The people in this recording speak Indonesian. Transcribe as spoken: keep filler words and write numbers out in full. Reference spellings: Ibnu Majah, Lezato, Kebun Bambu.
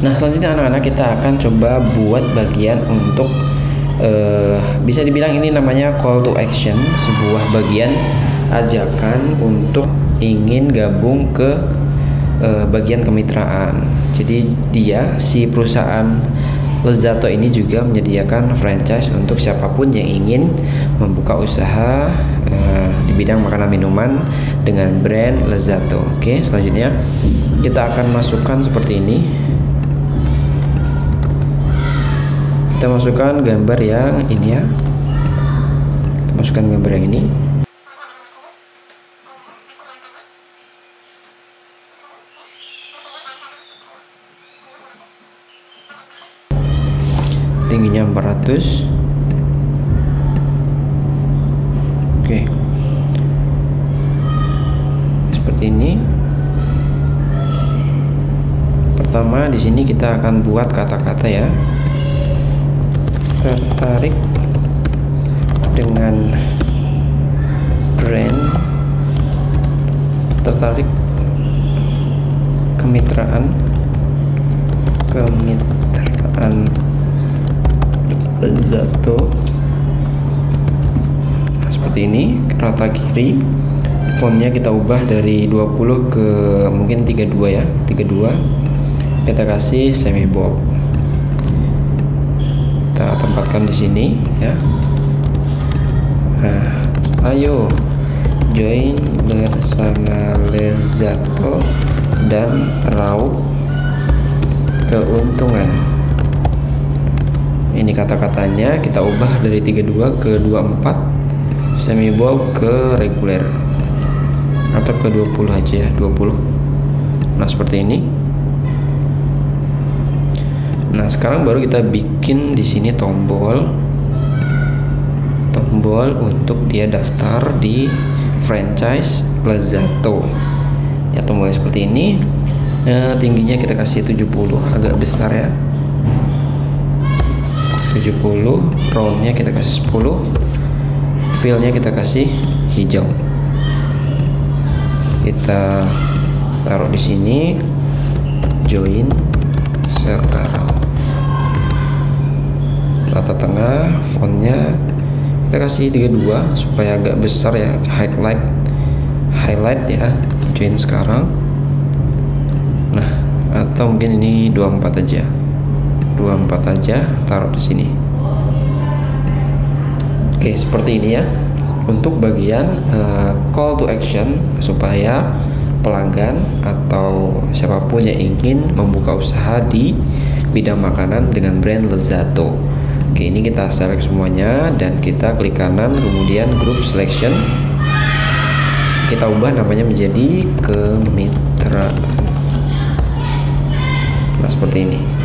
Nah, selanjutnya anak-anak kita akan coba buat bagian untuk uh, bisa dibilang ini namanya call to action, sebuah bagian ajakan untuk ingin gabung ke uh, bagian kemitraan. Jadi dia si perusahaan Lezato ini juga menyediakan franchise untuk siapapun yang ingin membuka usaha uh, di bidang makanan minuman dengan brand Lezato. Oke, selanjutnya kita akan masukkan seperti ini. Kita masukkan gambar yang ini ya. Kita masukkan gambar yang ini. Tingginya empat ratus. Oke. Seperti ini. Pertama di sini kita akan buat kata-kata ya. Tertarik dengan brand, tertarik kemitraan kemitraan Lezato seperti ini, rata kiri. Fontnya kita ubah dari dua puluh ke mungkin tiga puluh dua ya, tiga puluh dua. Kita kasih semi bold, kita tempatkan di sini ya. Nah, ayo join bersama Lezato dan raup keuntungan. Ini kata-katanya kita ubah dari tiga puluh dua ke dua puluh empat, semi bold ke reguler atau ke dua puluh aja ya, dua puluh. Nah, seperti ini. Nah, sekarang baru kita bikin di sini tombol tombol untuk dia daftar di franchise Lezato ya, tombolnya seperti ini. Nah, tingginya kita kasih tujuh puluh, agak besar ya, tujuh puluh. Roundnya kita kasih sepuluh, fillnya kita kasih hijau. Kita taruh di sini join sekarang, rata tengah. Fontnya kita kasih tiga puluh dua supaya agak besar ya, highlight highlight ya, join sekarang. Nah, atau mungkin ini dua puluh empat aja, dua puluh empat aja, taruh di sini. Oke, seperti ini ya untuk bagian uh, call to action supaya pelanggan atau siapapun yang ingin membuka usaha di bidang makanan dengan brand Lezato. Oke, ini kita select semuanya dan kita klik kanan, kemudian group selection. Kita ubah namanya menjadi kemitraan. Nah, seperti ini.